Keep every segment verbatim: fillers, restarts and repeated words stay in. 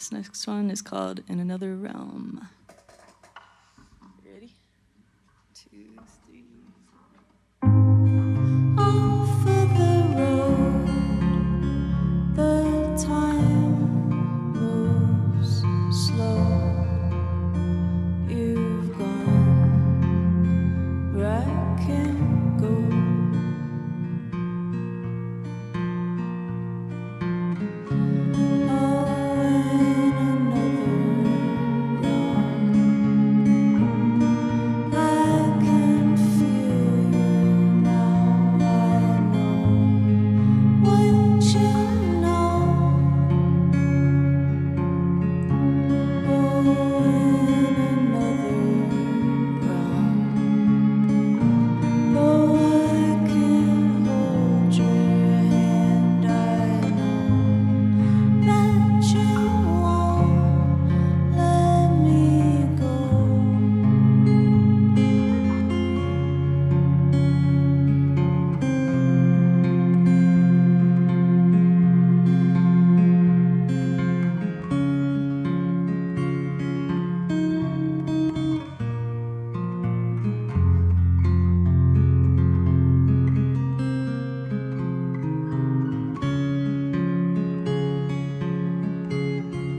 This next one is called In Another Realm. Ready? Two, three. Off of the road, the time moves slow. You've gone back and go.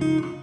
Thank you.